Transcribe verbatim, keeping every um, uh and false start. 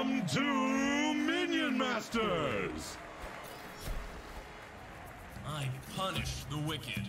Welcome to Minion Masters! I punish the wicked.